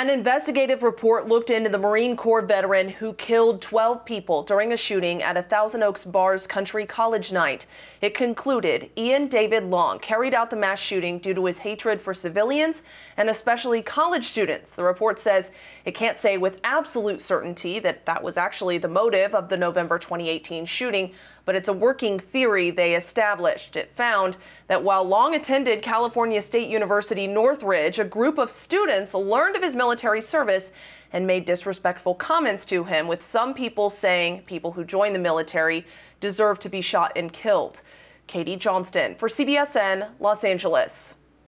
An investigative report looked into the Marine Corps veteran who killed 12 people during a shooting at a Thousand Oaks bar's country college night. It concluded Ian David Long carried out the mass shooting due to his hatred for civilians and especially college students. The report says it can't say with absolute certainty that that was actually the motive of the November 2018 shooting, but it's a working theory they established. It found that while Long attended California State University Northridge, a group of students learned of his military service and made disrespectful comments to him, with some people saying people who join the military deserve to be shot and killed. Katie Johnston for CBSN, Los Angeles.